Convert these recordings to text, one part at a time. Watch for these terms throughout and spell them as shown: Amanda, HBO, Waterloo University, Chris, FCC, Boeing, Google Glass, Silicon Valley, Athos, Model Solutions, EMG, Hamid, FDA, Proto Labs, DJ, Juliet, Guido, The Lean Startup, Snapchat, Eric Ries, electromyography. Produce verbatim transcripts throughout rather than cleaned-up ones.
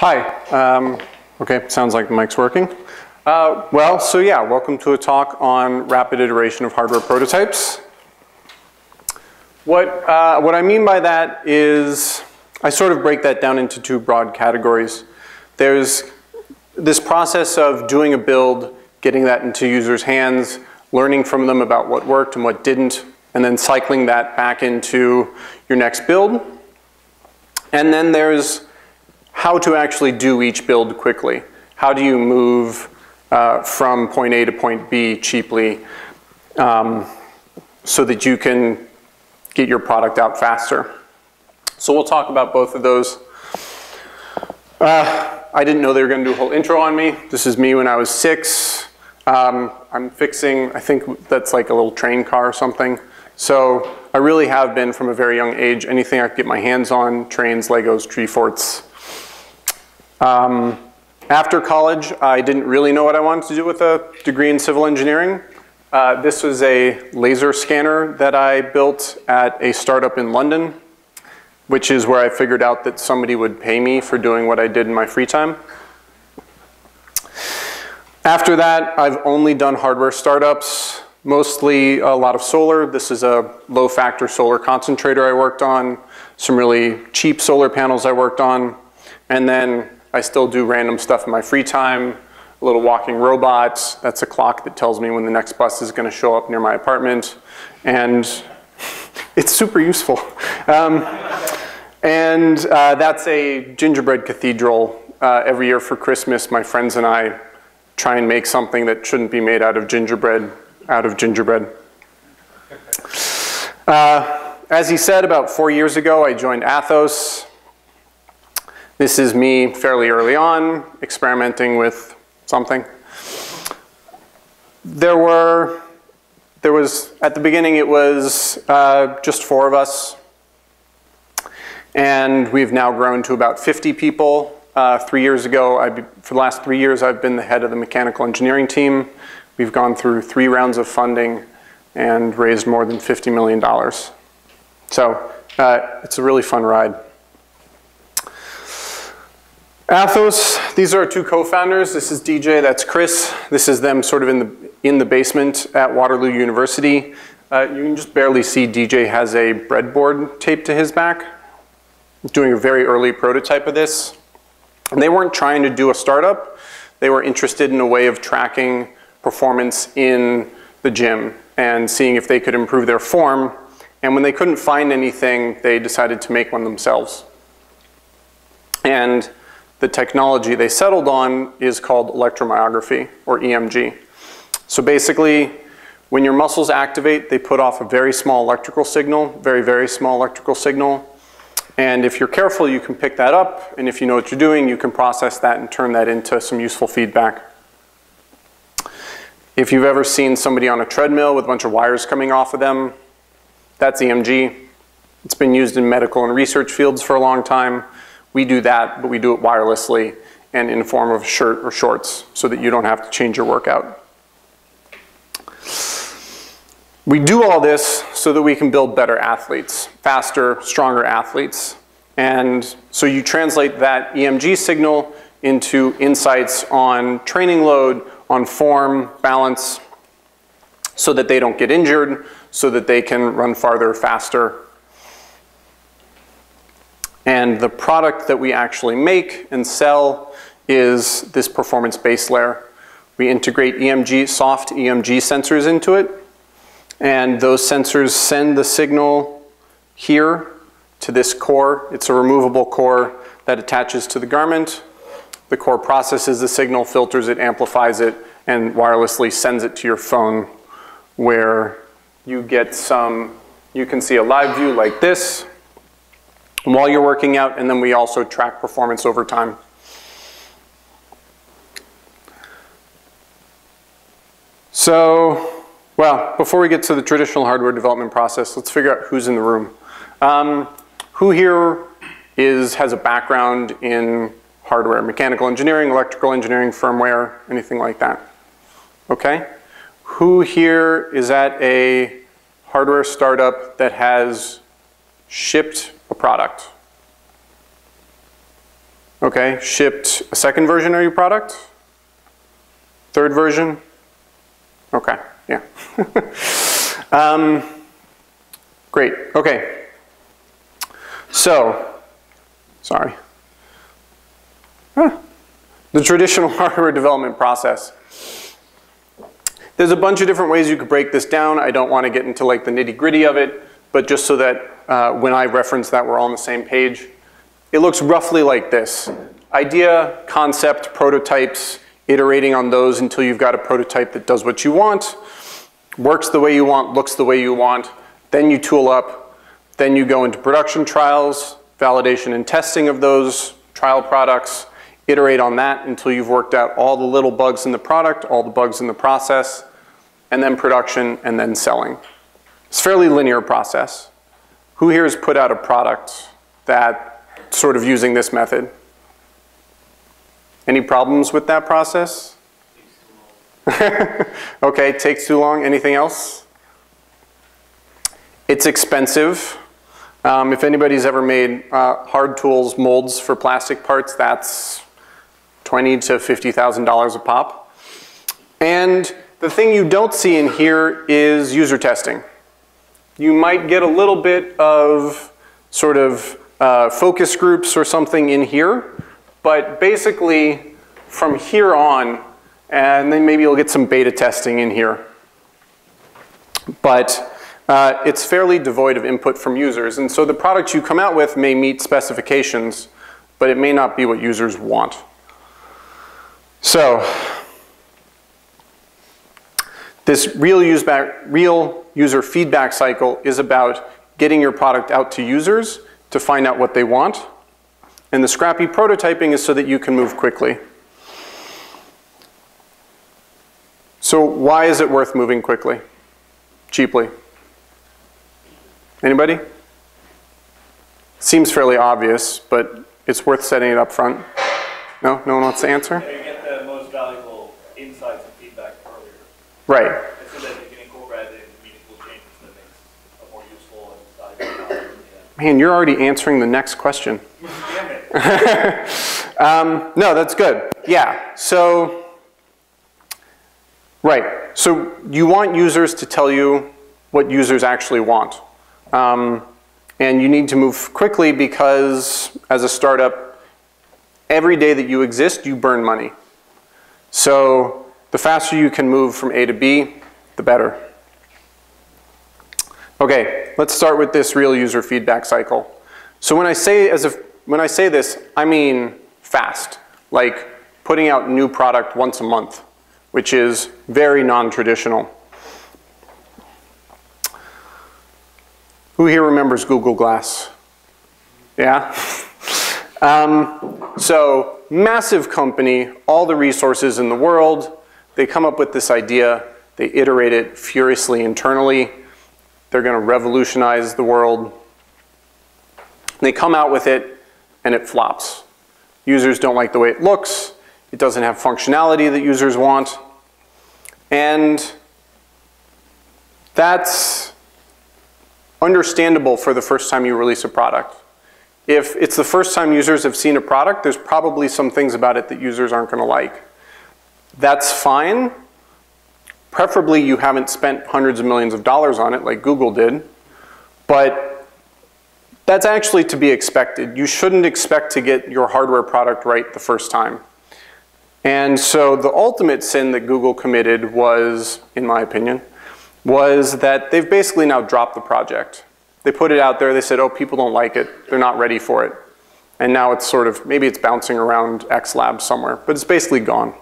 Hi. Um, okay, sounds like the mic's working. Uh, well, so yeah, welcome to a talk on rapid iteration of hardware prototypes. What, uh, what I mean by that is I sort of break that down into two broad categories. There's this process of doing a build, getting that into users' hands, learning from them about what worked and what didn't, and then cycling that back into your next build. And then there's how to actually do each build quickly. How do you move uh, from point A to point B cheaply um, so that you can get your product out faster? So we'll talk about both of those. Uh, I didn't know they were gonna do a whole intro on me. This is me when I was six. Um, I'm fixing, I think that's like a little train car or something. So I really have been from a very young age, anything I could get my hands on, trains, Legos, tree forts. Um, after college, I didn't really know what I wanted to do with a degree in civil engineering. Uh, this was a laser scanner that I built at a startup in London, which is where I figured out that somebody would pay me for doing what I did in my free time. After that, I've only done hardware startups, mostly a lot of solar. This is a low factor solar concentrator I worked on, some really cheap solar panels I worked on, and then I still do random stuff in my free time, a little walking robots. That's a clock that tells me when the next bus is gonna show up near my apartment, and it's super useful. Um, and uh, that's a gingerbread cathedral. Uh, every year for Christmas, my friends and I try and make something that shouldn't be made out of gingerbread, out of gingerbread. Uh, as he said, about four years ago, I joined Athos. This is me fairly early on, experimenting with something. There were, there was, at the beginning it was uh, just four of us. And we've now grown to about fifty people. Uh, three years ago, I be, for the last three years, I've been the head of the mechanical engineering team. We've gone through three rounds of funding and raised more than fifty million dollars. So uh, it's a really fun ride. Athos, these are our two co-founders. This is D J, that's Chris. This is them sort of in the, in the basement at Waterloo University. Uh, you can just barely see D J has a breadboard taped to his back, doing a very early prototype of this. And they weren't trying to do a startup. They were interested in a way of tracking performance in the gym and seeing if they could improve their form. And when they couldn't find anything, they decided to make one themselves. And the technology they settled on is called electromyography, or E M G. So basically, when your muscles activate, they put off a very small electrical signal, very, very small electrical signal. And if you're careful, you can pick that up. And if you know what you're doing, you can process that and turn that into some useful feedback. If you've ever seen somebody on a treadmill with a bunch of wires coming off of them, that's E M G. It's been used in medical and research fields for a long time. We do that, but we do it wirelessly and in the form of a shirt or shorts so that you don't have to change your workout. We do all this so that we can build better athletes, faster, stronger athletes. And so you translate that E M G signal into insights on training load, on form, balance, so that they don't get injured, so that they can run farther, faster. And the product that we actually make and sell is this performance base layer. We integrate E M G, soft E M G sensors into it. And those sensors send the signal here to this core. It's a removable core that attaches to the garment. The core processes the signal, filters it, amplifies it, and wirelessly sends it to your phone where you get some, you can see a live view like this while you're working out, and then we also track performance over time. So, well, before we get to the traditional hardware development process, let's figure out who's in the room. Um, who here is, has a background in hardware, mechanical engineering, electrical engineering, firmware, anything like that? Okay. Who here is at a hardware startup that has shipped a product? Okay, shipped a second version of your product? Third version? Okay, yeah. um, great, okay. So, sorry. Huh. The traditional hardware development process. There's a bunch of different ways you could break this down. I don't want to get into like the nitty-gritty of it, but just so that uh, when I reference that, we're all on the same page. It looks roughly like this. Idea, concept, prototypes, iterating on those until you've got a prototype that does what you want, works the way you want, looks the way you want, then you tool up, then you go into production trials, validation and testing of those trial products, iterate on that until you've worked out all the little bugs in the product, all the bugs in the process, and then production, and then selling. It's a fairly linear process. Who here has put out a product that sort of using this method? Any problems with that process? Okay, takes too long. Anything else? It's expensive. Um, if anybody's ever made uh, hard tools molds for plastic parts, that's twenty to fifty thousand dollars a pop. And the thing you don't see in here is user testing. You might get a little bit of sort of uh, focus groups or something in here, but basically from here on, and then maybe you'll get some beta testing in here. But Uh, it's fairly devoid of input from users, and so the product you come out with may meet specifications, but it may not be what users want. So this real, use back, real user feedback cycle is about getting your product out to users to find out what they want, and the scrappy prototyping is so that you can move quickly. So why is it worth moving quickly, cheaply? Anybody? Seems fairly obvious, but it's worth setting it up front. No? No one wants to answer? Yeah, you get the most valuable insights and feedback earlier. Right. And so that you can incorporate it into meaningful changes that makes a more useful and valuable product. Yeah. Man, you're already answering the next question. Damn it. um, no, that's good. Yeah. So, right. So you want users to tell you what users actually want. Um, and you need to move quickly because as a startup, every day that you exist, you burn money. So the faster you can move from A to B, the better. Okay, let's start with this real user feedback cycle. So when I say, as a, when I say this, I mean fast, like putting out new product once a month, which is very non-traditional. Who here remembers Google Glass? Yeah? um, so, massive company, all the resources in the world. They come up with this idea. They iterate it furiously internally. They're going to revolutionize the world. They come out with it, and it flops. Users don't like the way it looks. It doesn't have functionality that users want. And that's understandable for the first time you release a product. If it's the first time users have seen a product, there's probably some things about it that users aren't going to like. That's fine. Preferably you haven't spent hundreds of millions of dollars on it like Google did, but that's actually to be expected. You shouldn't expect to get your hardware product right the first time. And so the ultimate sin that Google committed was, in my opinion, was that they've basically now dropped the project. They put it out there, they said, oh, people don't like it, they're not ready for it. And now it's sort of, maybe it's bouncing around X Lab somewhere, but it's basically gone.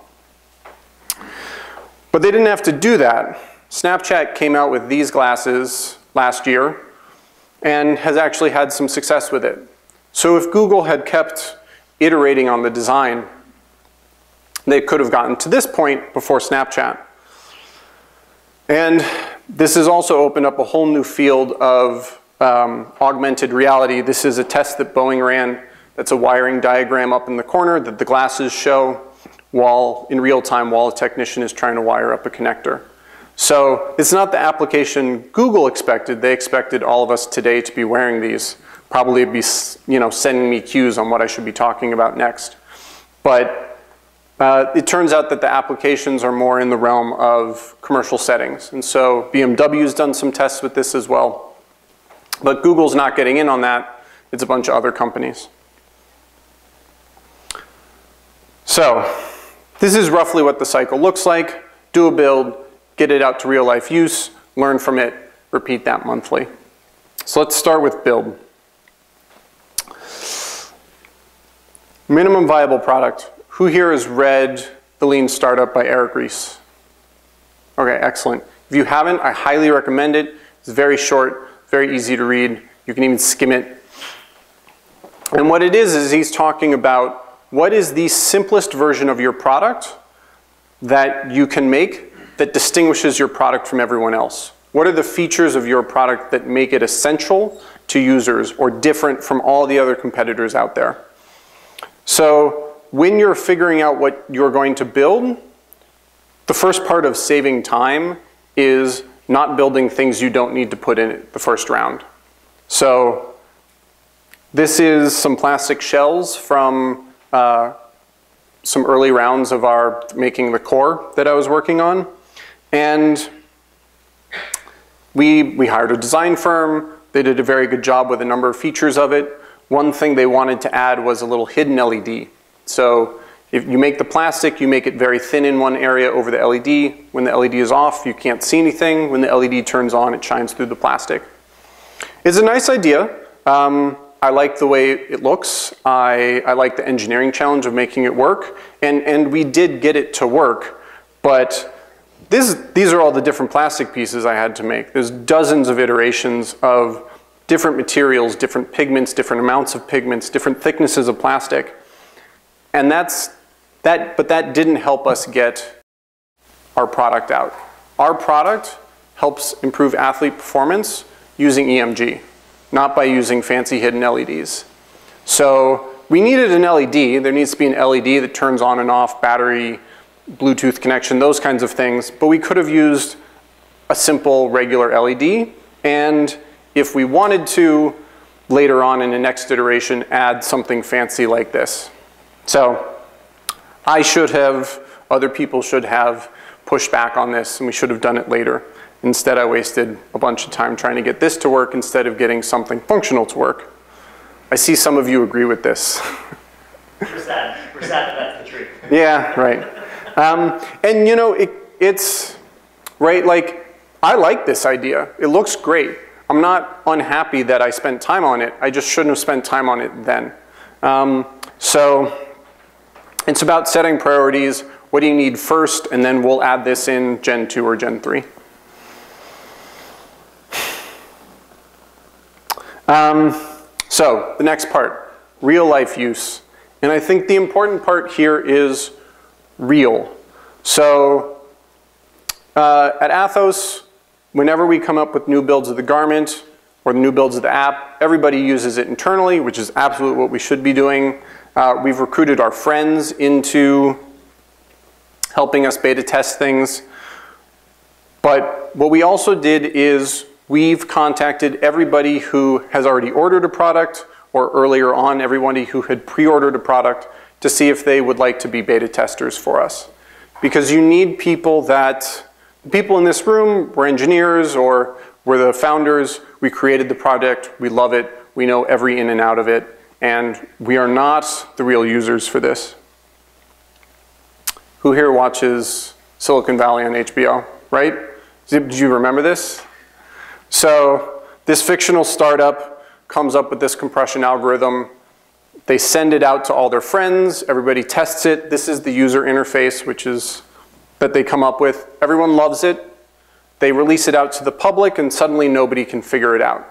But they didn't have to do that. Snapchat came out with these glasses last year and has actually had some success with it. So if Google had kept iterating on the design, they could have gotten to this point before Snapchat. And this has also opened up a whole new field of um, augmented reality. This is a test that Boeing ran. That's a wiring diagram up in the corner that the glasses show while in real time while a technician is trying to wire up a connector. So it's not the application Google expected. They expected all of us today to be wearing these, probably be, you know, sending me cues on what I should be talking about next. But uh, it turns out that the applications are more in the realm of commercial settings. And so B M W's done some tests with this as well. But Google's not getting in on that. It's a bunch of other companies. So this is roughly what the cycle looks like. Do a build, get it out to real life use, learn from it, repeat that monthly. So let's start with build. Minimum viable product. Who here has read The Lean Startup by Eric Ries? Okay, excellent. If you haven't, I highly recommend it. It's very short, very easy to read. You can even skim it. And what it is, is he's talking about what is the simplest version of your product that you can make that distinguishes your product from everyone else? What are the features of your product that make it essential to users or different from all the other competitors out there? So when you're figuring out what you're going to build, the first part of saving time is not building things you don't need to put in it the first round. So this is some plastic shells from uh, some early rounds of our making the core that I was working on. And we, we hired a design firm. They did a very good job with a number of features of it. One thing they wanted to add was a little hidden L E D. So if you make the plastic, you make it very thin in one area over the L E D. When the L E D is off, you can't see anything. When the L E D turns on, it shines through the plastic. It's a nice idea. Um, I like the way it looks. I, I like the engineering challenge of making it work. And, and we did get it to work, but this, these are all the different plastic pieces I had to make. There's dozens of iterations of different materials, different pigments, different amounts of pigments, different thicknesses of plastic. And that's, that, but that didn't help us get our product out. Our product helps improve athlete performance using E M G, not by using fancy hidden L E Ds. So we needed an L E D. There needs to be an L E D that turns on and off, battery, Bluetooth connection, those kinds of things. But we could have used a simple regular L E D, and if we wanted to, later on in the next iteration, add something fancy like this. So I should have, other people should have pushed back on this, and we should have done it later. Instead, I wasted a bunch of time trying to get this to work instead of getting something functional to work. I see some of you agree with this. We're sad. We're sad that that's the truth. Yeah, right. Um, and you know, it, it's, right, like, I like this idea. It looks great. I'm not unhappy that I spent time on it. I just shouldn't have spent time on it then. Um, so it's about setting priorities. What do you need first? And then we'll add this in Gen two or Gen three. Um, so the next part, real life use. And I think the important part here is real. So uh, at Athos, whenever we come up with new builds of the garment or the new builds of the app, everybody uses it internally, which is absolutely what we should be doing. Uh, we've recruited our friends into helping us beta test things. But what we also did is we've contacted everybody who has already ordered a product, or earlier on, everybody who had pre-ordered a product, to see if they would like to be beta testers for us. Because you need people that, the people in this room were engineers or were the founders, we created the product, we love it, we know every in and out of it, and we are not the real users for this. Who here watches Silicon Valley on H B O, right? Did you remember this? So this fictional startup comes up with this compression algorithm. They send it out to all their friends. Everybody tests it. This is the user interface, which is that they come up with. Everyone loves it. They release it out to the public, and suddenly nobody can figure it out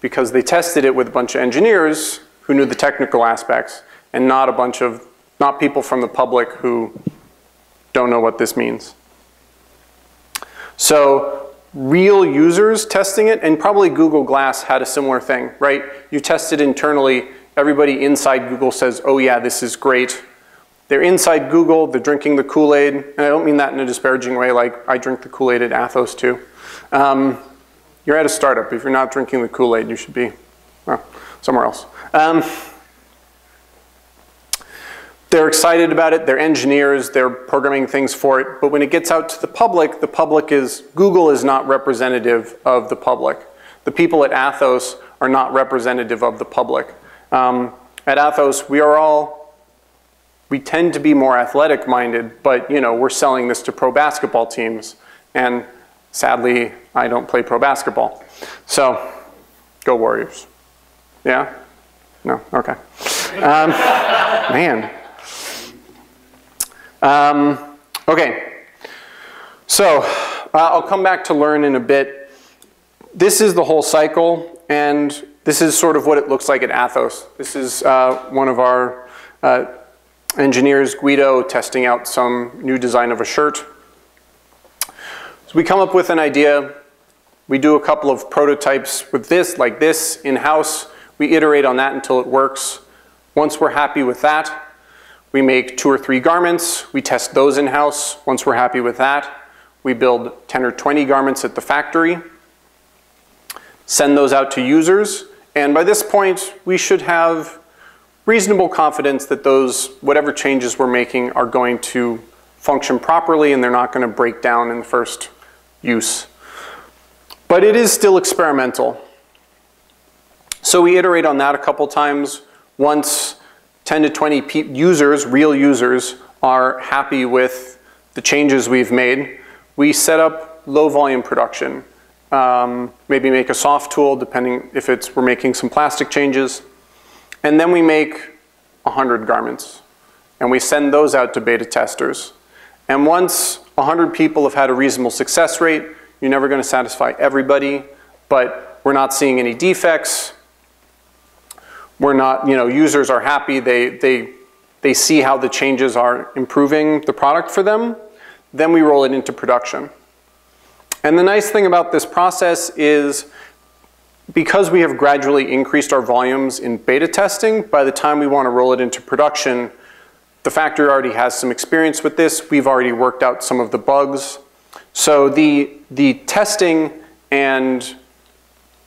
because they tested it with a bunch of engineers who knew the technical aspects and not a bunch of, not people from the public who don't know what this means. So real users testing it, and probably Google Glass had a similar thing, right? You test it internally. Everybody inside Google says, oh yeah, this is great. They're inside Google, they're drinking the Kool-Aid, and I don't mean that in a disparaging way, like I drink the Kool-Aid at Athos too. Um, you're at a startup. If you're not drinking the Kool-Aid, you should be well, somewhere else. Um, They're excited about it, they're engineers, they're programming things for it, but when it gets out to the public, the public is, Google is not representative of the public. The people at Athos are not representative of the public. Um, at Athos, we are all, we tend to be more athletic minded, but you know, we're selling this to pro basketball teams, and sadly, I don't play pro basketball. So, go Warriors. Yeah? No, okay. Um, man. Um, okay, so uh, I'll come back to learn in a bit. This is the whole cycle, and this is sort of what it looks like at Athos. This is uh, one of our uh, engineers, Guido, testing out some new design of a shirt. So we come up with an idea. We do a couple of prototypes with this, like this, in-house. We iterate on that until it works. Once we're happy with that, we make two or three garments, we test those in-house. Once we're happy with that, we build ten or twenty garments at the factory, send those out to users, and by this point, we should have reasonable confidence that those, whatever changes we're making are going to function properly and they're not going to break down in the first use. But it is still experimental. So we iterate on that a couple times. Once ten to twenty pe- users, real users, are happy with the changes we've made, we set up low volume production. Um, maybe make a soft tool, depending if it's, we're making some plastic changes. And then we make one hundred garments. And we send those out to beta testers. And once one hundred people have had a reasonable success rate, you're never going to satisfy everybody, but we're not seeing any defects. We're not, you know, users are happy, they, they, they see how the changes are improving the product for them, then we roll it into production. And the nice thing about this process is because we have gradually increased our volumes in beta testing, by the time we want to roll it into production, the factory already has some experience with this, we've already worked out some of the bugs. So the, the testing and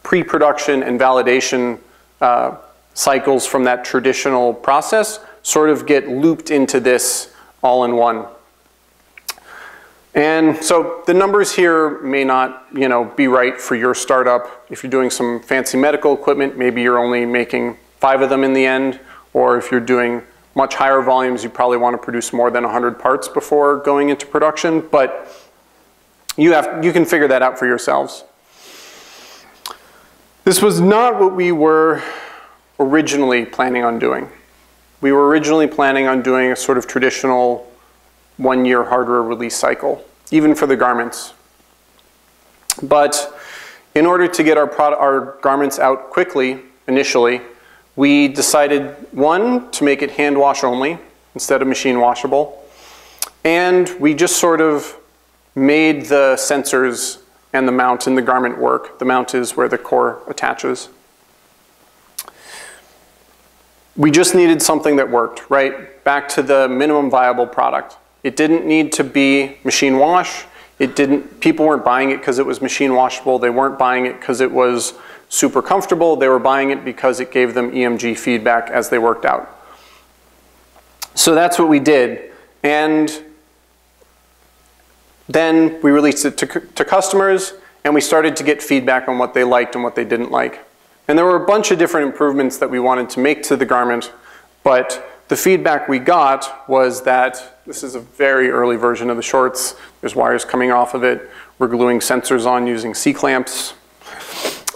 pre-production and validation uh, cycles from that traditional process sort of get looped into this all-in-one. And so the numbers here may not, you know, be right for your startup. If you're doing some fancy medical equipment, maybe you're only making five of them in the end, or if you're doing much higher volumes, you probably want to produce more than one hundred parts before going into production, but you have, you can figure that out for yourselves. This was not what we were originally planning on doing. We were originally planning on doing a sort of traditional one-year hardware release cycle, even for the garments. But in order to get our, product, our garments out quickly, initially, we decided, one, to make it hand wash only instead of machine washable. And we just sort of made the sensors and the mount in the garment work. The mount is where the core attaches. We just needed something that worked, right? Back to the minimum viable product. It didn't need to be machine wash. It didn't, people weren't buying it because it was machine washable. They weren't buying it because it was super comfortable. They were buying it because it gave them E M G feedback as they worked out. So that's what we did. And then we released it to, to customers, and we started to get feedback on what they liked and what they didn't like. And there were a bunch of different improvements that we wanted to make to the garment, but the feedback we got was that, this is a very early version of the shorts, there's wires coming off of it, we're gluing sensors on using C-clamps,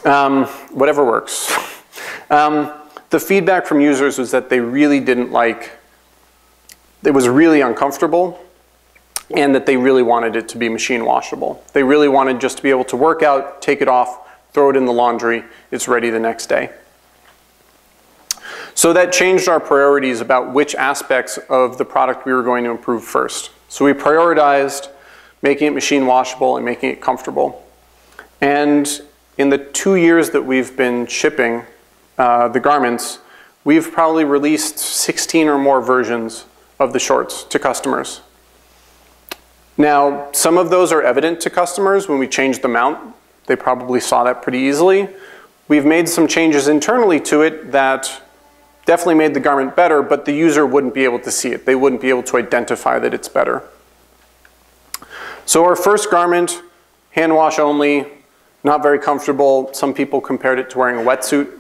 um, whatever works. Um, the feedback from users was that they really didn't like, it was really uncomfortable, and that they really wanted it to be machine washable. They really wanted just to be able to work out, take it off, throw it in the laundry, it's ready the next day. So that changed our priorities about which aspects of the product we were going to improve first. So we prioritized making it machine washable and making it comfortable. And in the two years that we've been shipping uh, the garments, we've probably released sixteen or more versions of the shorts to customers. Now, some of those are evident to customers when we change them out. They probably saw that pretty easily. We've made some changes internally to it that definitely made the garment better, but the user wouldn't be able to see it. They wouldn't be able to identify that it's better. So our first garment, hand wash only, not very comfortable. Some people compared it to wearing a wetsuit.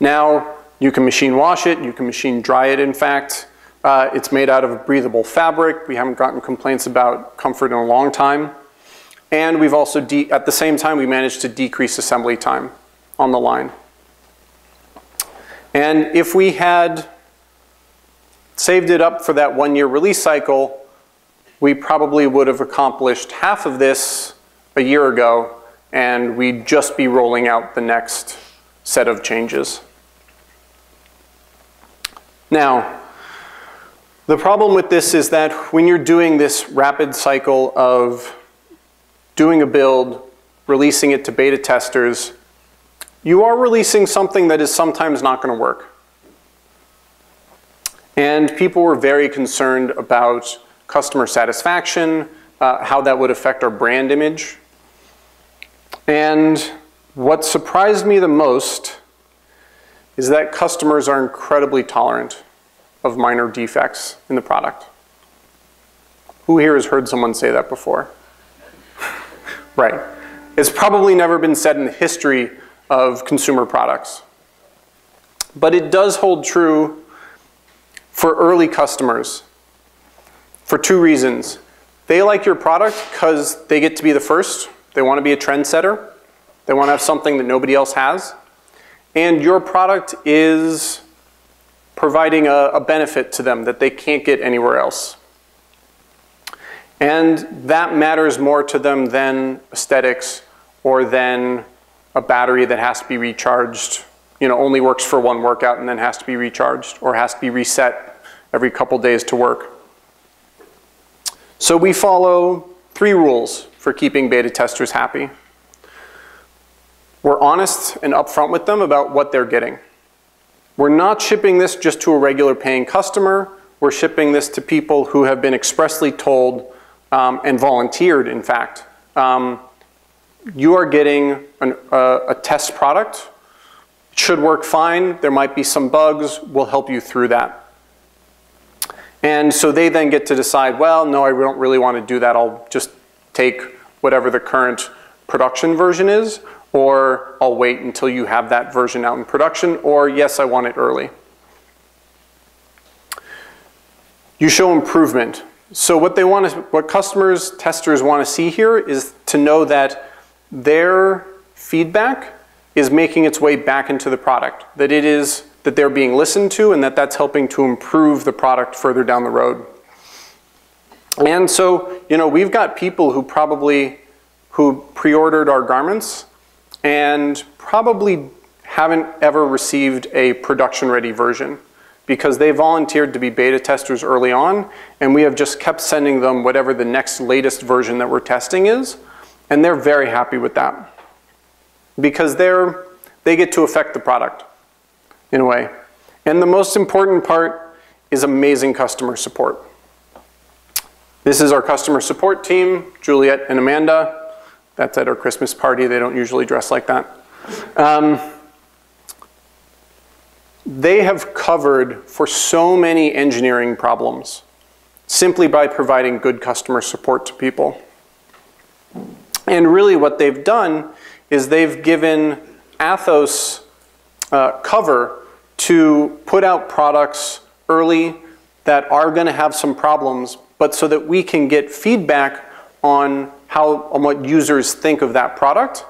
Now, you can machine wash it, you can machine dry it, in fact. Uh, it's made out of breathable fabric. We haven't gotten complaints about comfort in a long time. And we've also, de at the same time, we managed to decrease assembly time on the line. And if we had saved it up for that one-year release cycle, we probably would have accomplished half of this a year ago, and we'd just be rolling out the next set of changes. Now, the problem with this is that when you're doing this rapid cycle of doing a build, releasing it to beta testers, you are releasing something that is sometimes not going to work. And people were very concerned about customer satisfaction, uh, how that would affect our brand image. And what surprised me the most is that customers are incredibly tolerant of minor defects in the product. Who here has heard someone say that before? Right. It's probably never been said in the history of consumer products. But it does hold true for early customers for two reasons. They like your product because they get to be the first. They want to be a trendsetter. They want to have something that nobody else has. And your product is providing a, a benefit to them that they can't get anywhere else. And that matters more to them than aesthetics or than a battery that has to be recharged, you know, only works for one workout and then has to be recharged or has to be reset every couple days to work. So we follow three rules for keeping beta testers happy. We're honest and upfront with them about what they're getting. We're not shipping this just to a regular paying customer. We're shipping this to people who have been expressly told um, and volunteered, in fact. Um, you are getting an, uh, a test product. It should work fine. There might be some bugs. We'll help you through that. And so they then get to decide, well, no, I don't really want to do that. I'll just take whatever the current production version is, or I'll wait until you have that version out in production, or yes, I want it early. You show improvement. So what they want to, what customers, testers want to see here is to know that their feedback is making its way back into the product, that it is, that they're being listened to, and that that's helping to improve the product further down the road. And so, you know, we've got people who probably, who pre-ordered our garments and probably haven't ever received a production-ready version, because they volunteered to be beta testers early on, and we have just kept sending them whatever the next latest version that we're testing is, and they're very happy with that because they're, they get to affect the product in a way. And the most important part is amazing customer support. This is our customer support team, Juliet and Amanda. That's at our Christmas party. They don't usually dress like that. Um, They have covered for so many engineering problems simply by providing good customer support to people. And really what they've done is they've given Athos uh, cover to put out products early that are going to have some problems, but so that we can get feedback on how, on what users think of that product,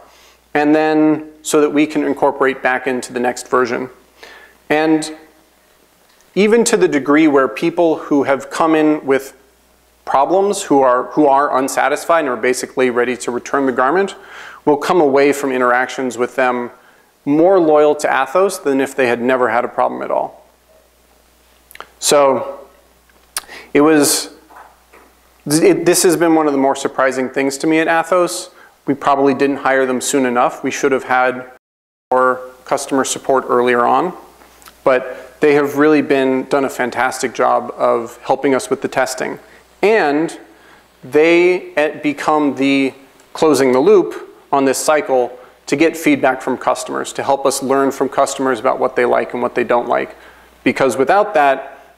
and then so that we can incorporate back into the next version. And even to the degree where people who have come in with problems, who are, who are unsatisfied and are basically ready to return the garment, will come away from interactions with them more loyal to Athos than if they had never had a problem at all. So it was, it, this has been one of the more surprising things to me at Athos. We probably didn't hire them soon enough. We should have had more customer support earlier on. But they have really been done a fantastic job of helping us with the testing. And they become the closing the loop on this cycle to get feedback from customers, to help us learn from customers about what they like and what they don't like. Because without that,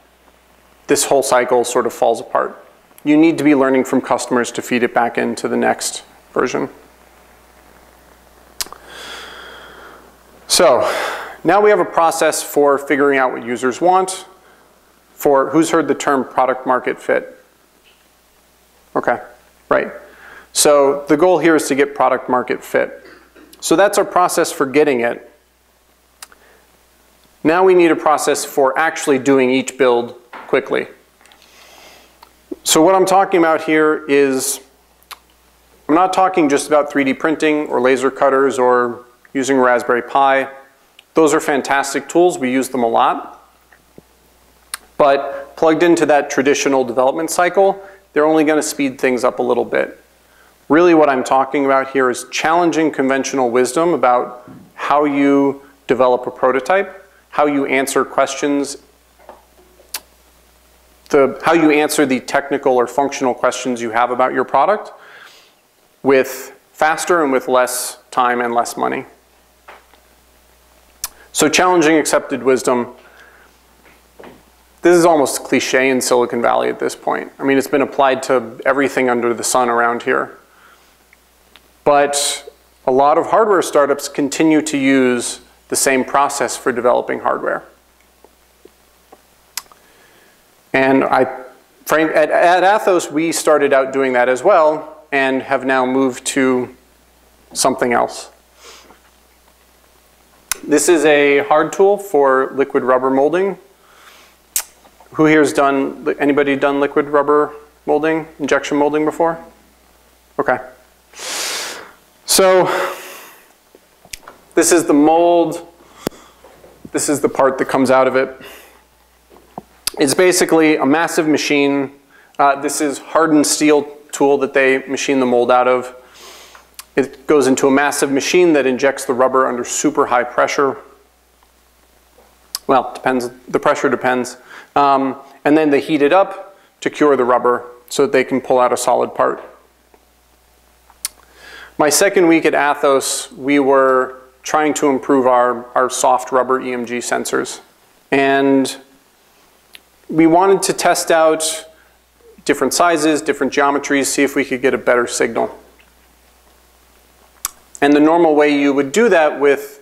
this whole cycle sort of falls apart. You need to be learning from customers to feed it back into the next version. So now we have a process for figuring out what users want. For who's heard the term product market fit? Okay, right. So the goal here is to get product market fit. So that's our process for getting it. Now we need a process for actually doing each build quickly. So what I'm talking about here is, I'm not talking just about three D printing or laser cutters or using Raspberry Pi. Those are fantastic tools, we use them a lot. But plugged into that traditional development cycle, they're only going to speed things up a little bit. Really what I'm talking about here is challenging conventional wisdom about how you develop a prototype, how you answer questions, the, how you answer the technical or functional questions you have about your product with faster and with less time and less money. So challenging accepted wisdom. This is almost cliche in Silicon Valley at this point. I mean, it's been applied to everything under the sun around here. But a lot of hardware startups continue to use the same process for developing hardware. And I, at, at Athos, we started out doing that as well and have now moved to something else. This is a hard tool for liquid rubber molding. Who here's done, anybody done liquid rubber molding, injection molding before? Okay. So this is the mold. This is the part that comes out of it. It's basically a massive machine. Uh, this is hardened steel tool that they machine the mold out of. It goes into a massive machine that injects the rubber under super high pressure. Well, depends, the pressure depends. Um, and then they heat it up to cure the rubber so that they can pull out a solid part. My second week at Athos, we were trying to improve our, our soft rubber E M G sensors. And we wanted to test out different sizes, different geometries, see if we could get a better signal. And the normal way you would do that with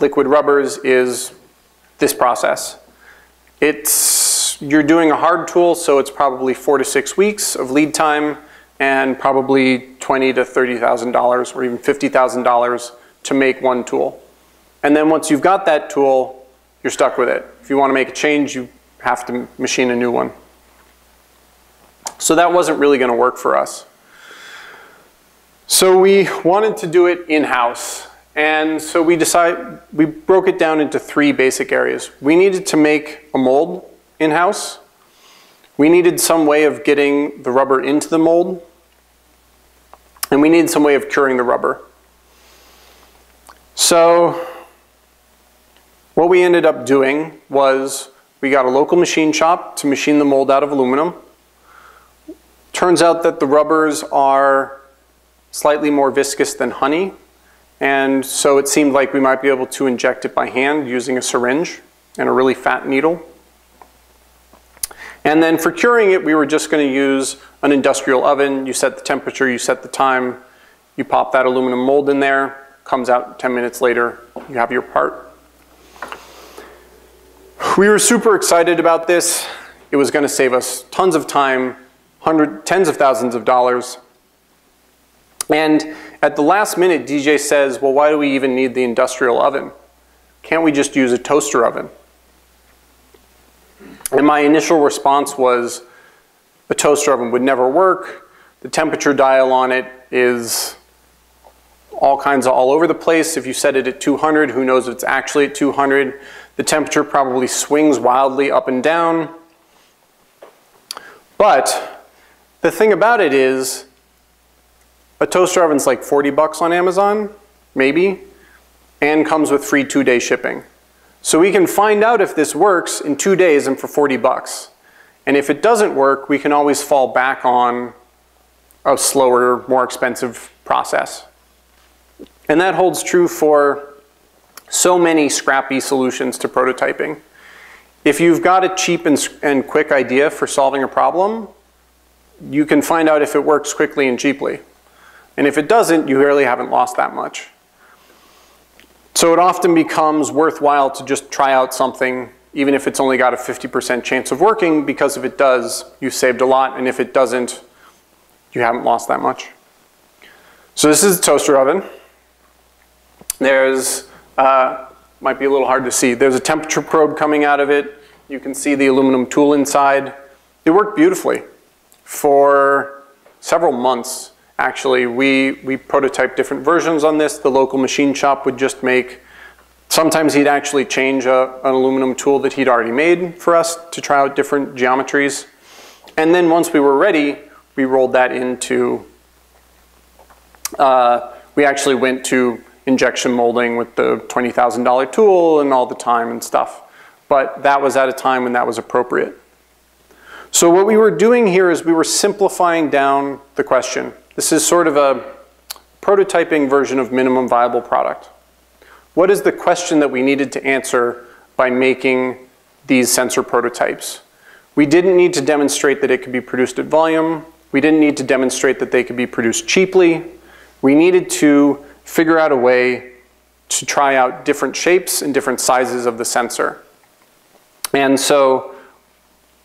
liquid rubbers is this process. It's, you're doing a hard tool, so it's probably four to six weeks of lead time and probably twenty thousand to thirty thousand dollars or even fifty thousand dollars to make one tool. And then once you've got that tool, you're stuck with it. If you want to make a change, you have to machine a new one. So that wasn't really going to work for us. So we wanted to do it in-house. And so we decided, we broke it down into three basic areas. We needed to make a mold in-house. We needed some way of getting the rubber into the mold. And we needed some way of curing the rubber. So what we ended up doing was we got a local machine shop to machine the mold out of aluminum. Turns out that the rubbers are slightly more viscous than honey. And so it seemed like we might be able to inject it by hand using a syringe and a really fat needle. And then for curing it, we were just going to use an industrial oven. You set the temperature, you set the time, you pop that aluminum mold in there, comes out ten minutes later, you have your part. We were super excited about this. It was going to save us tons of time, hundred, tens of thousands of dollars. And at the last minute, D J says, well, why do we even need the industrial oven? Can't we just use a toaster oven? And my initial response was, a toaster oven would never work. The temperature dial on it is all kinds of all over the place. If you set it at two hundred, who knows if it's actually at two hundred. The temperature probably swings wildly up and down. But the thing about it is, a toaster oven's like forty bucks on Amazon, maybe, and comes with free two-day shipping. So we can find out if this works in two days and for forty bucks. And if it doesn't work, we can always fall back on a slower, more expensive process. And that holds true for so many scrappy solutions to prototyping. If you've got a cheap and, and quick idea for solving a problem, you can find out if it works quickly and cheaply. And if it doesn't, you really haven't lost that much. So it often becomes worthwhile to just try out something, even if it's only got a fifty percent chance of working, because if it does, you've saved a lot, and if it doesn't, you haven't lost that much. So this is a toaster oven. There's, uh, might be a little hard to see, there's a temperature probe coming out of it. You can see the aluminum tool inside. It worked beautifully for several months. Actually, we, we prototyped different versions on this. The local machine shop would just make, sometimes he'd actually change a, an aluminum tool that he'd already made for us to try out different geometries. And then once we were ready, we rolled that into, uh, we actually went to injection molding with the twenty thousand dollar tool and all the time and stuff. But that was at a time when that was appropriate. So what we were doing here is we were simplifying down the question. This is sort of a prototyping version of minimum viable product. What is the question that we needed to answer by making these sensor prototypes? We didn't need to demonstrate that it could be produced at volume. We didn't need to demonstrate that they could be produced cheaply. We needed to figure out a way to try out different shapes and different sizes of the sensor. And so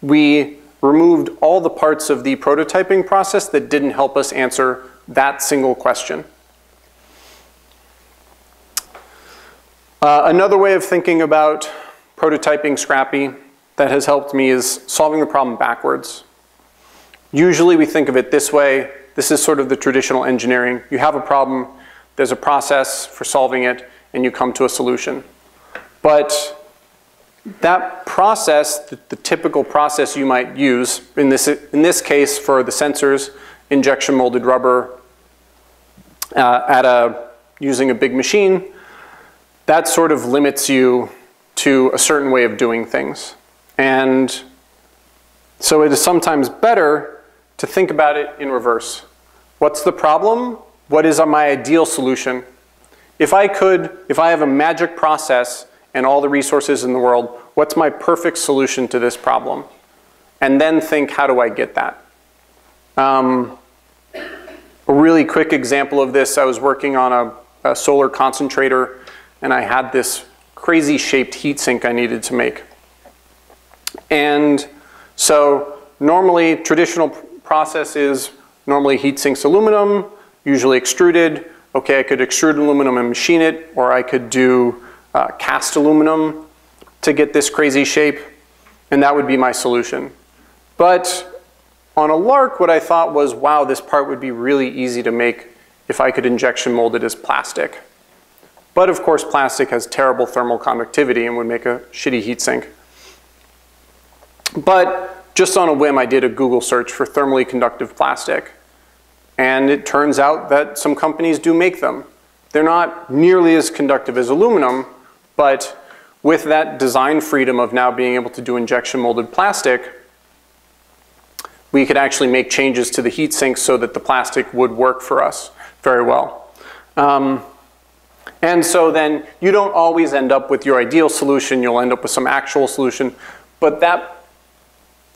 we removed all the parts of the prototyping process that didn't help us answer that single question. Uh, another way of thinking about prototyping scrappy that has helped me is solving the problem backwards. Usually we think of it this way. This is sort of the traditional engineering. You have a problem, there's a process for solving it, and you come to a solution. But that process, the, the typical process you might use, in this, in this case for the sensors, injection molded rubber uh, at a, using a big machine, that sort of limits you to a certain way of doing things. And so it is sometimes better to think about it in reverse. What's the problem? What is my ideal solution? If I could, if I have a magic process and all the resources in the world, what's my perfect solution to this problem? And then think, how do I get that? Um, a really quick example of this, I was working on a, a solar concentrator, and I had this crazy shaped heat sink I needed to make. And so normally, traditional process is normally heat sinks aluminum, usually extruded. Okay, I could extrude aluminum and machine it, or I could do Uh, cast aluminum to get this crazy shape, and that would be my solution. But on a lark, what I thought was, wow, this part would be really easy to make if I could injection mold it as plastic. But of course, plastic has terrible thermal conductivity and would make a shitty heat sink. But just on a whim, I did a Google search for thermally conductive plastic. And it turns out that some companies do make them. They're not nearly as conductive as aluminum, but with that design freedom of now being able to do injection molded plastic, we could actually make changes to the heat sink so that the plastic would work for us very well. Um, and so then you don't always end up with your ideal solution, you'll end up with some actual solution, but that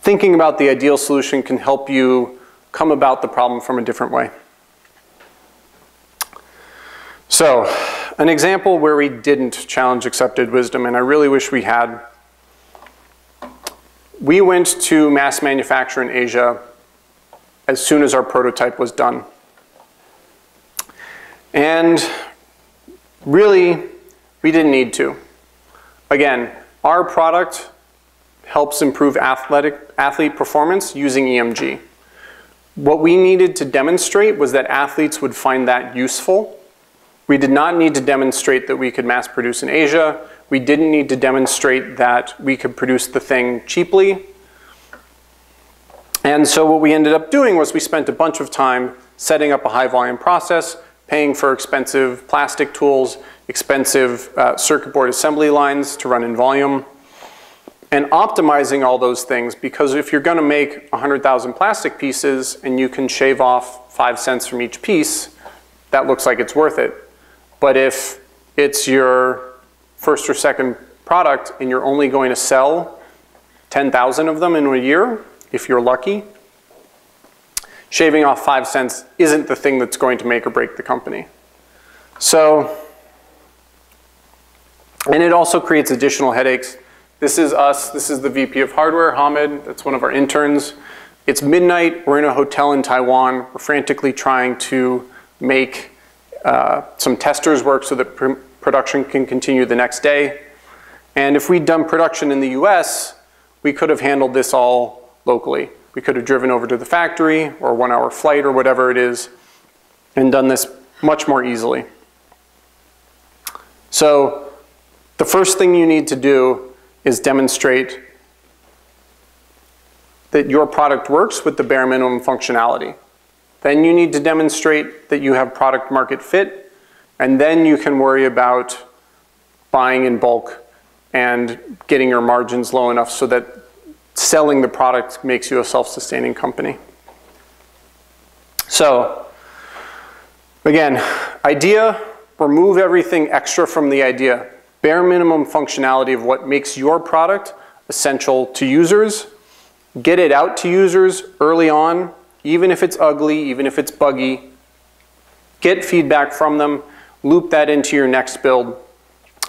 thinking about the ideal solution can help you come about the problem from a different way. So, an example where we didn't challenge accepted wisdom, and I really wish we had. We went to mass manufacture in Asia as soon as our prototype was done. And really, we didn't need to. Again, our product helps improve athletic, athlete performance using E M G. What we needed to demonstrate was that athletes would find that useful. We did not need to demonstrate that we could mass produce in Asia. We didn't need to demonstrate that we could produce the thing cheaply. And so what we ended up doing was we spent a bunch of time setting up a high volume process, paying for expensive plastic tools, expensive uh, circuit board assembly lines to run in volume, and optimizing all those things, because if you're gonna make one hundred thousand plastic pieces and you can shave off five cents from each piece, that looks like it's worth it. But if it's your first or second product and you're only going to sell ten thousand of them in a year, if you're lucky, shaving off five cents isn't the thing that's going to make or break the company. So, and it also creates additional headaches. This is us, this is the V P of hardware, Hamid, that's one of our interns. It's midnight, we're in a hotel in Taiwan, we're frantically trying to make uh, some testers work so that pr production can continue the next day. And if we'd done production in the U S, we could have handled this all locally. We could have driven over to the factory or one hour flight or whatever it is and done this much more easily. So the first thing you need to do is demonstrate that your product works with the bare minimum functionality. Then you need to demonstrate that you have product market fit, and then you can worry about buying in bulk and getting your margins low enough so that selling the product makes you a self-sustaining company. So, again, idea, remove everything extra from the idea. Bare minimum functionality of what makes your product essential to users. Get it out to users early on, even if it's ugly, even if it's buggy. Get feedback from them, loop that into your next build,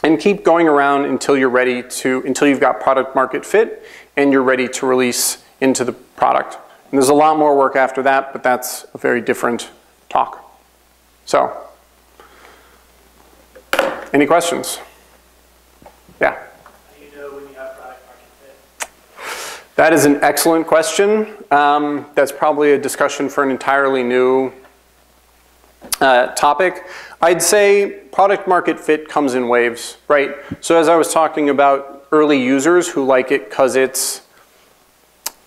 and keep going around until you're ready to, until you've got product market fit and you're ready to release into the product. And there's a lot more work after that, but that's a very different talk. So, any questions? Yeah. How do you know when you have product market fit? That is an excellent question. Um, that's probably a discussion for an entirely new uh, topic. I'd say product market fit comes in waves, right? So as I was talking about early users who like it because it's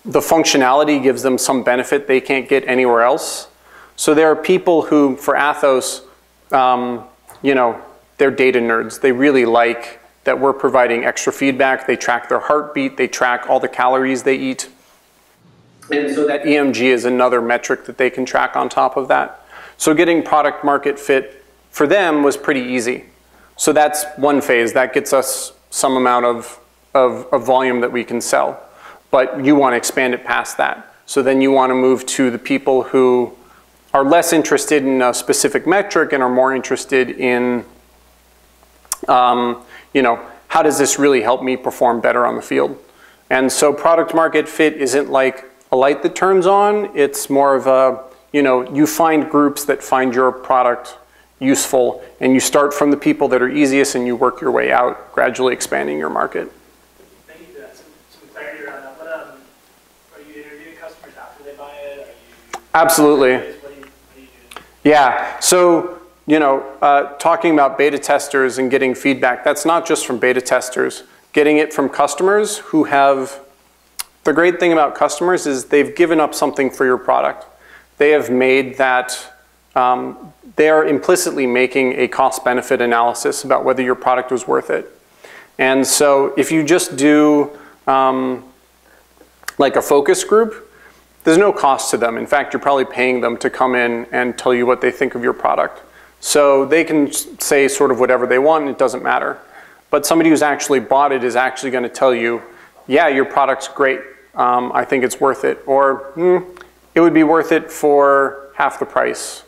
the functionality gives them some benefit they can't get anywhere else. So there are people who, for Athos, um, you know, they're data nerds. They really like that we're providing extra feedback. They track their heartbeat, they track all the calories they eat. And so that E M G is another metric that they can track on top of that. So getting product market fit for them was pretty easy. So that's one phase, that gets us some amount of, of, of volume that we can sell. But you wanna expand it past that. So then you wanna move to the people who are less interested in a specific metric and are more interested in um, you know, how does this really help me perform better on the field? And so product market fit isn't like a light that turns on, it's more of a, you know, you find groups that find your product useful and you start from the people that are easiest and you work your way out, gradually expanding your market. Thank you for that. Some, some clarity around that. What, um, are you interviewing customers after they buy it? Are you Absolutely. What do you, what do you do? Yeah, so, you know, uh, talking about beta testers and getting feedback, that's not just from beta testers. Getting it from customers who have, the great thing about customers is they've given up something for your product. They have made that, um, they are implicitly making a cost-benefit analysis about whether your product was worth it. And so if you just do um, like a focus group, there's no cost to them. In fact, you're probably paying them to come in and tell you what they think of your product. So they can say sort of whatever they want, and it doesn't matter. But somebody who's actually bought it is actually gonna tell you, yeah, your product's great, um, I think it's worth it. Or, mm, it would be worth it for half the price,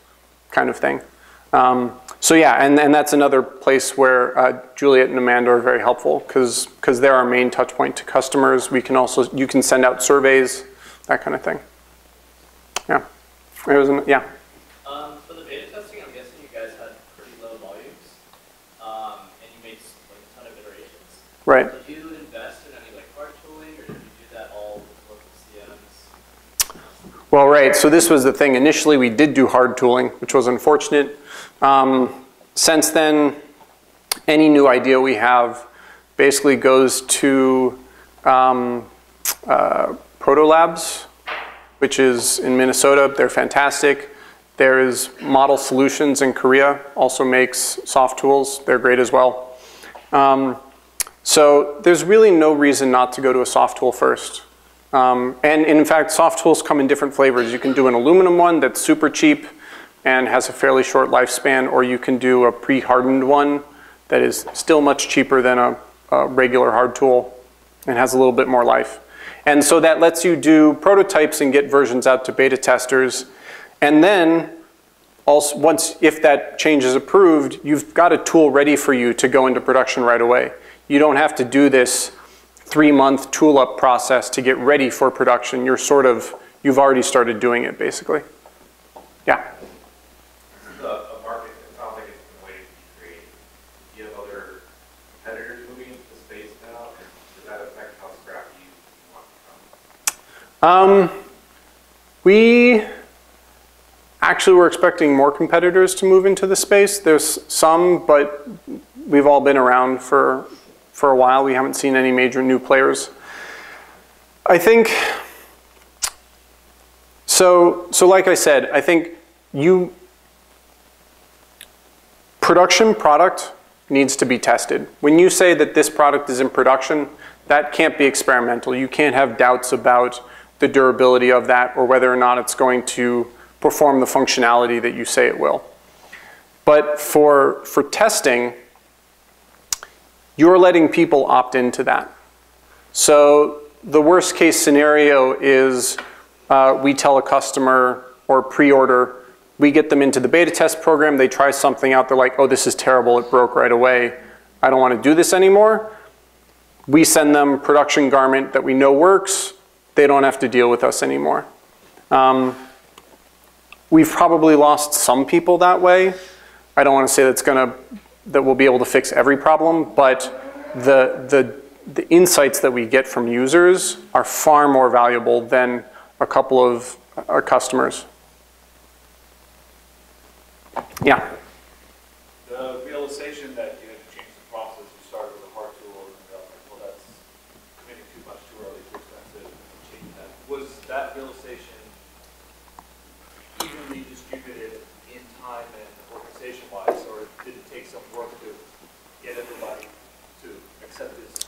kind of thing. Um, so yeah, and, and that's another place where uh, Juliet and Amanda are very helpful, because because they're our main touch point to customers. We can also, you can send out surveys, that kind of thing. Yeah, it was, an, yeah. Right. Did you invest in any like part tooling, or did you do that all with local C Ms? Well, right, so this was the thing. Initially, we did do hard tooling, which was unfortunate. Um, since then, any new idea we have basically goes to um, uh, Proto Labs, which is in Minnesota. They're fantastic. There is Model Solutions in Korea, also makes soft tools. They're great as well. Um, so there's really no reason not to go to a soft tool first. Um, and in fact, soft tools come in different flavors. You can do an aluminum one that's super cheap and has a fairly short lifespan, or you can do a pre-hardened one that is still much cheaper than a, a regular hard tool and has a little bit more life. And so that lets you do prototypes and get versions out to beta testers. And then, also once if that change is approved, you've got a tool ready for you to go into production right away. You don't have to do this three-month tool-up process to get ready for production. You're sort of, you've already started doing it, basically. Yeah? This is a, a market that sounds like it's been waiting to be created. Do you have other competitors moving into the space now? Does that affect how scrappy you want to become? Um, we actually were expecting more competitors to move into the space. There's some, but we've all been around for for a while. We haven't seen any major new players. I think, so, so like I said, I think you, production product needs to be tested. When you say that this product is in production, that can't be experimental. You can't have doubts about the durability of that or whether or not it's going to perform the functionality that you say it will. But for, for testing, you're letting people opt into that. So the worst case scenario is uh, we tell a customer or pre-order, we get them into the beta test program, they try something out, they're like, oh, this is terrible, it broke right away, I don't want to do this anymore. We send them production garment that we know works, they don't have to deal with us anymore. Um, we've probably lost some people that way. I don't want to say that's gonna that we'll be able to fix every problem, but the, the, the insights that we get from users are far more valuable than a couple of our customers. Yeah? The realization that you had to change the process, you started with a hard tool and you're like, well, that's committing too much too early, too expensive, change that. Was that realization evenly distributed in time and organization-wise, or did it take some work to get everybody to accept this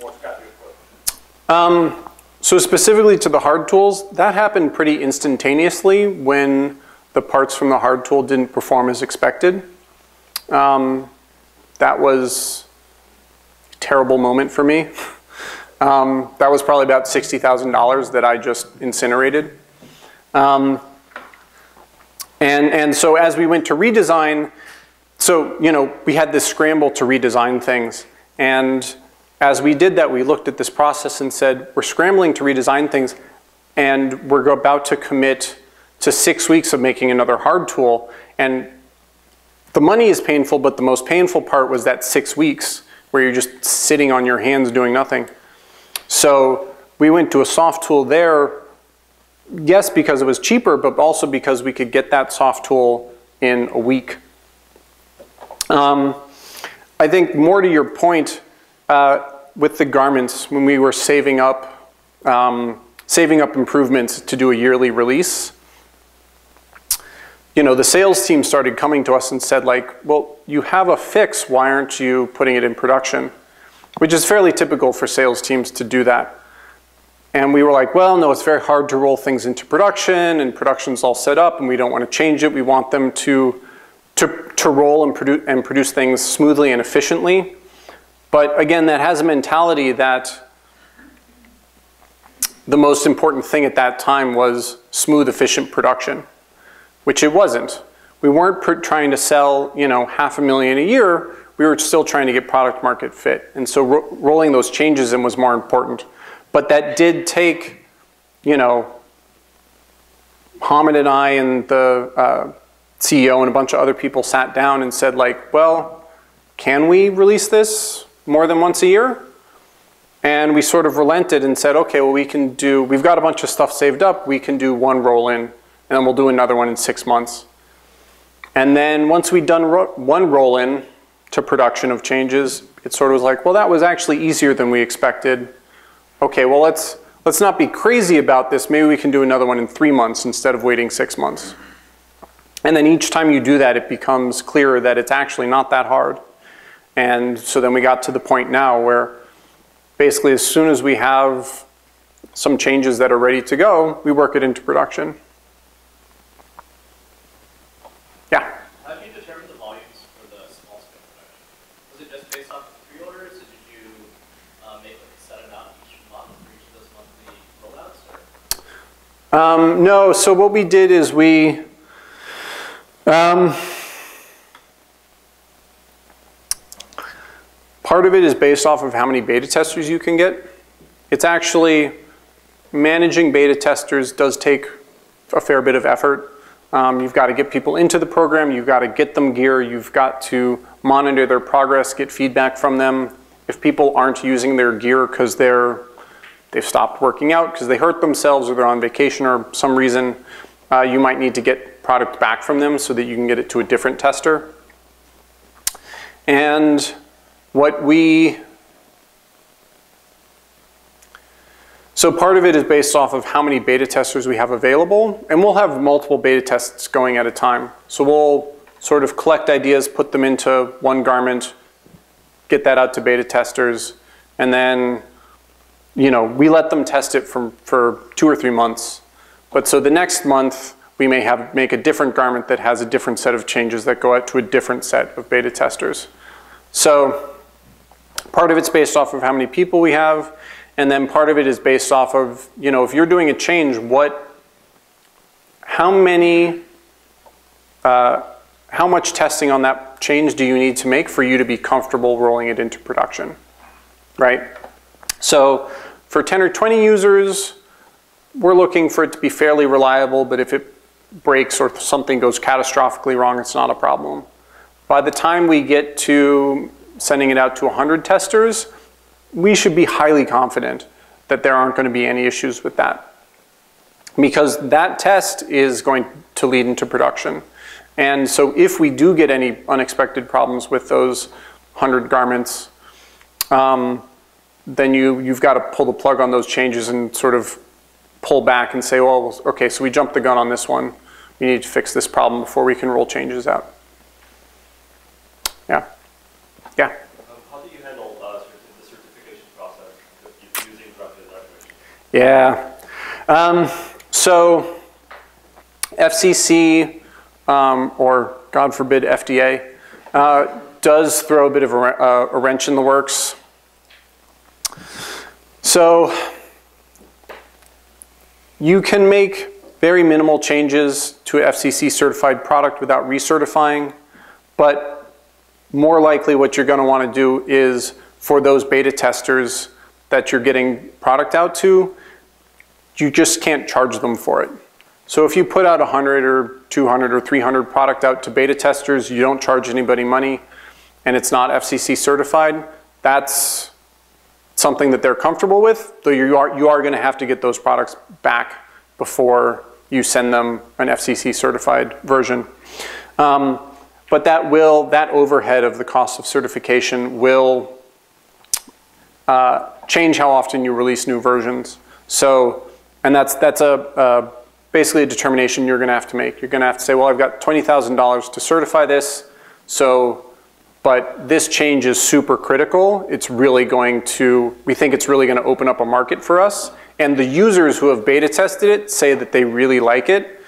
more scrappy approach? Um, so specifically to the hard tools, that happened pretty instantaneously when the parts from the hard tool didn't perform as expected. Um, that was a terrible moment for me. Um, that was probably about sixty thousand dollars that I just incinerated. Um, And, and so as we went to redesign, so, you know, we had this scramble to redesign things. And as we did that, we looked at this process and said, we're scrambling to redesign things, and we're about to commit to six weeks of making another hard tool. And the money is painful, but the most painful part was that six weeks where you're just sitting on your hands doing nothing. So we went to a soft tool there. Yes, because it was cheaper, but also because we could get that soft tool in a week. Um, I think more to your point, uh, with the garments, when we were saving up, um, saving up improvements to do a yearly release, you know, the sales team started coming to us and said, like, well, you have a fix, why aren't you putting it in production? Which is fairly typical for sales teams to do that. And we were like, well, no, it's very hard to roll things into production, and production's all set up, and we don't want to change it. We want them to, to, to roll and produ- and produce things smoothly and efficiently. But again, that has a mentality that the most important thing at that time was smooth, efficient production, which it wasn't. We weren't pr- trying to sell, you know, half a million a year. We were still trying to get product market fit. And so ro- rolling those changes in was more important. But that did take, you know, Hamid and I and the uh, C E O and a bunch of other people sat down and said, like, well, can we release this more than once a year? And we sort of relented and said, okay, well, we can do, we've got a bunch of stuff saved up, we can do one roll in, and then we'll do another one in six months. And then once we'd done ro- one roll in to production of changes, it sort of was like, well, that was actually easier than we expected. Okay, well, let's, let's not be crazy about this. Maybe we can do another one in three months instead of waiting six months. And then each time you do that, it becomes clearer that it's actually not that hard. And so then we got to the point now where basically as soon as we have some changes that are ready to go, we work it into production. Yeah? How did you determine the volumes for the small scale production? Was it just based off of pre-orders, or did you uh, make like a set amount each month for each of those monthly rollouts? Or? Um, no, so what we did is we, um, part of it is based off of how many beta testers you can get. It's actually, managing beta testers does take a fair bit of effort. Um, you've got to get people into the program, you've got to get them gear, you've got to monitor their progress, get feedback from them. If people aren't using their gear because they're, they've stopped working out, because they hurt themselves or they're on vacation or some reason, uh, you might need to get product back from them so that you can get it to a different tester. And what we, so part of it is based off of how many beta testers we have available, and we'll have multiple beta tests going at a time. So we'll sort of collect ideas, put them into one garment, get that out to beta testers, and then, you know, we let them test it from, for two or three months. But so the next month, we may have make a different garment that has a different set of changes that go out to a different set of beta testers. So part of it's based off of how many people we have. And then part of it is based off of, you know, if you're doing a change, what, how many, uh, how much testing on that change do you need to make for you to be comfortable rolling it into production, right? So for ten or twenty users, we're looking for it to be fairly reliable, but if it breaks or something goes catastrophically wrong, it's not a problem. By the time we get to sending it out to one hundred testers, we should be highly confident that there aren't going to be any issues with that, because that test is going to lead into production. And so if we do get any unexpected problems with those one hundred garments, um, then you, you've got to pull the plug on those changes and sort of pull back and say, well, okay, so we jumped the gun on this one. We need to fix this problem before we can roll changes out. Yeah. Yeah. Yeah, um, so F C C, um, or God forbid F D A, uh, does throw a bit of a, uh, a wrench in the works. So you can make very minimal changes to an F C C certified product without recertifying, but more likely what you're going to want to do is for those beta testers that you're getting product out to, you just can't charge them for it. So if you put out one hundred or two hundred or three hundred product out to beta testers, you don't charge anybody money, and it's not F C C certified, that's something that they're comfortable with, though you are, you are gonna have to get those products back before you send them an F C C certified version. Um, but that will, that overhead of the cost of certification will uh, change how often you release new versions. So, and that's, that's a, uh, basically a determination you're gonna have to make. You're gonna have to say, well, I've got twenty thousand dollars to certify this, so, but this change is super critical. It's really going to, we think it's really gonna open up a market for us. And the users who have beta tested it say that they really like it.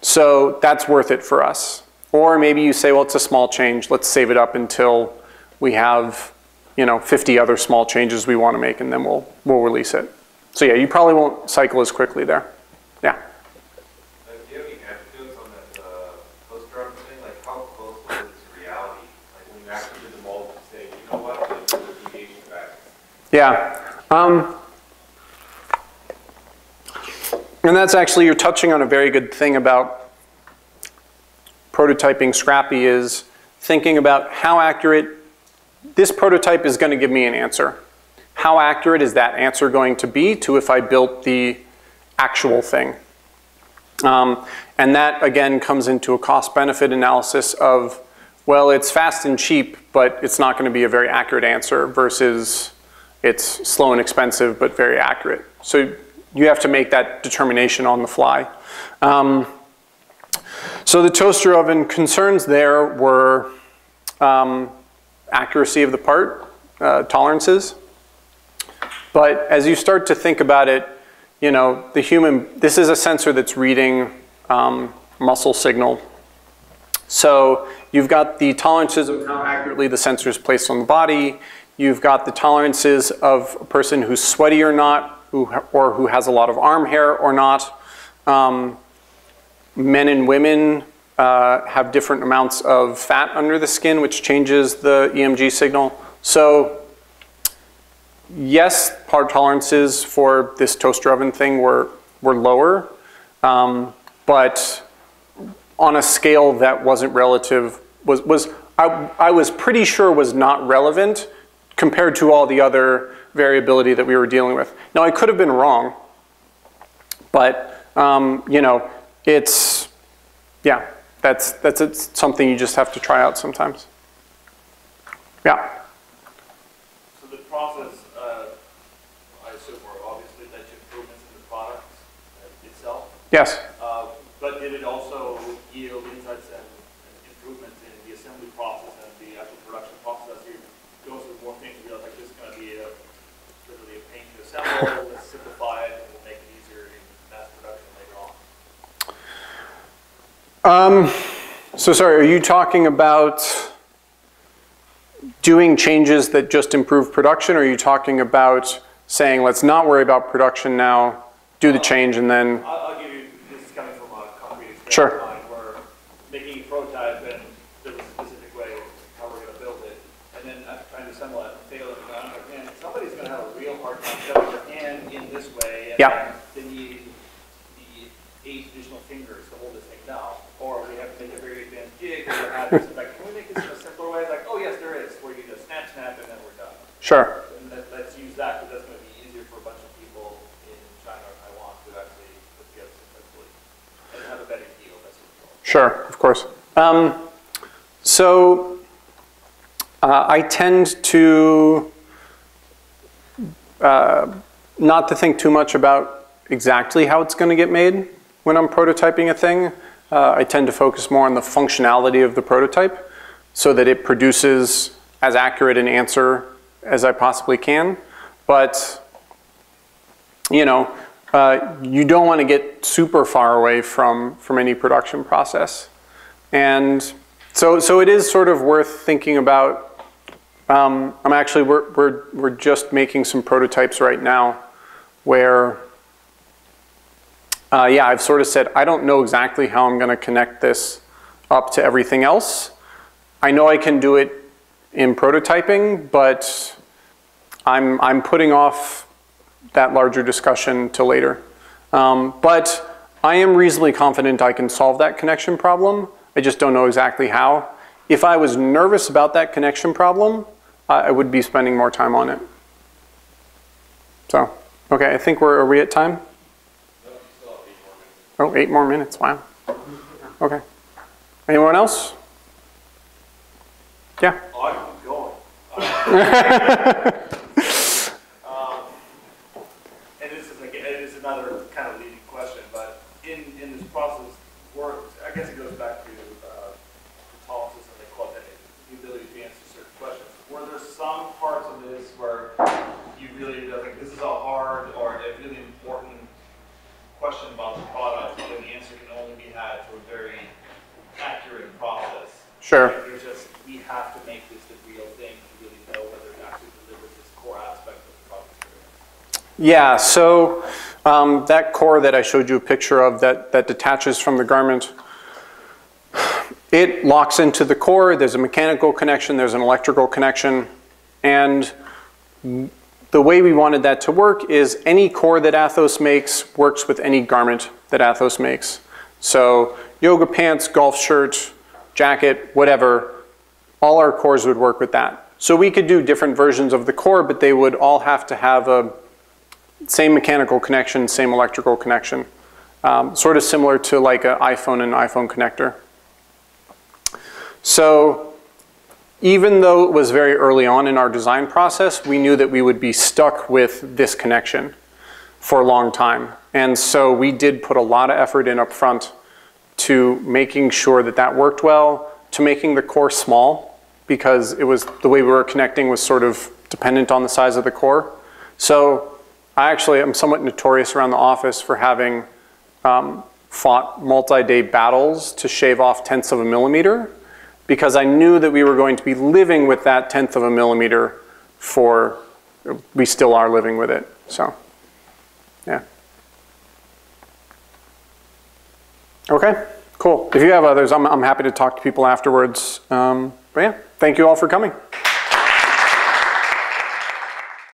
So that's worth it for us. Or maybe you say, well, it's a small change. Let's save it up until we have, you know, fifty other small changes we wanna make, and then we'll, we'll release it. So yeah, you probably won't cycle as quickly there. Yeah. Uh, do you have any anecdotes on that uh, post-production thing? Like how close was it to reality? Like when you actually did the mold and say, you know what, I'm going to engage you back. Yeah. Um, and that's actually, you're touching on a very good thing about prototyping scrappy, is thinking about how accurate this prototype is going to give me an answer. How accurate is that answer going to be to if I built the actual thing? Um, and that, again, comes into a cost-benefit analysis of, well, it's fast and cheap, but it's not going to be a very accurate answer, versus it's slow and expensive, but very accurate. So you have to make that determination on the fly. Um, So the toaster oven concerns there were um, accuracy of the part, uh, tolerances. But as you start to think about it, you know, the human, this is a sensor that's reading um, muscle signal. So you've got the tolerances of how accurately the sensor is placed on the body. You've got the tolerances of a person who's sweaty or not, who, or who has a lot of arm hair or not. Um, men and women uh, have different amounts of fat under the skin, which changes the E M G signal. So yes, part tolerances for this toaster oven thing were, were lower, um, but on a scale that wasn't relative, was, was I, I was pretty sure was not relevant compared to all the other variability that we were dealing with. Now, I could have been wrong, but um, you know, it's, yeah, that's, that's it's something you just have to try out sometimes. Yeah. So the process, uh, I assume, were obviously that you improvements in the product itself? Yes. Uh, but did it also yield insights and improvements in the assembly process and the actual production process? You go through more things, you realize like, this is going to be a, literally a pain to assemble, let's simplify it, and we'll make it easier in mass production later on. Um, so sorry, are you talking about doing changes that just improve production, or are you talking about saying, let's not worry about production now, do the change, and then... I'll, I'll give you, this is coming from a concrete experience. Sure. Yeah. They need the eight additional fingers to hold this thing down, or we have to make a very advanced jig, or add this. Like, can we make this in a simpler way? Like, oh yes, there is, where you just snap, snap, and then we're done. Sure. And that, let's use that because that's going to be easier for a bunch of people in China or Taiwan to actually put together successfully and have a better deal. That's what. Sure, of course. Um, so uh, I tend to. Uh, Not to think too much about exactly how it's going to get made when I'm prototyping a thing. Uh, I tend to focus more on the functionality of the prototype so that it produces as accurate an answer as I possibly can. But, you know, uh, you don't want to get super far away from, from any production process. And so, so it is sort of worth thinking about. Um, I'm actually, we're, we're, we're just making some prototypes right now, where, uh, yeah, I've sort of said, I don't know exactly how I'm gonna connect this up to everything else. I know I can do it in prototyping, but I'm, I'm putting off that larger discussion till later. Um, but I am reasonably confident I can solve that connection problem. I just don't know exactly how. If I was nervous about that connection problem, uh, I would be spending more time on it. So. Okay, I think we're, are we at time? No, still have eight more minutes. Oh, eight more minutes, wow. Okay. Anyone else? Yeah? I'm going. um, and this is, like, it is another kind of leading question, but in, in this process, work, I guess it goes back to uh, the tolerances that they call it, the ability to answer certain questions. Were there some parts of this where you really don't think this is a hard or a really important question about the product, and the answer can only be had through a very accurate process? Sure. You're just, we have to make this the real thing to really know whether it actually delivers this core aspect of the product experience. Yeah, so um, that core that I showed you a picture of that, that detaches from the garment, it locks into the core. There's a mechanical connection, there's an electrical connection, and the way we wanted that to work is any core that Athos makes works with any garment that Athos makes. So yoga pants, golf shirt, jacket, whatever, all our cores would work with that. So we could do different versions of the core, but they would all have to have a same mechanical connection, same electrical connection. Um, sort of similar to like an iPhone and iPhone connector. So even though it was very early on in our design process, we knew that we would be stuck with this connection for a long time. And so we did put a lot of effort in up front to making sure that that worked well, to making the core small, because it was the way we were connecting was sort of dependent on the size of the core. So I actually am somewhat notorious around the office for having um, fought multi-day battles to shave off tenths of a millimeter, because I knew that we were going to be living with that tenth of a millimeter for, we still are living with it, so, yeah. Okay, cool. If you have others, I'm, I'm happy to talk to people afterwards. Um, but yeah, thank you all for coming.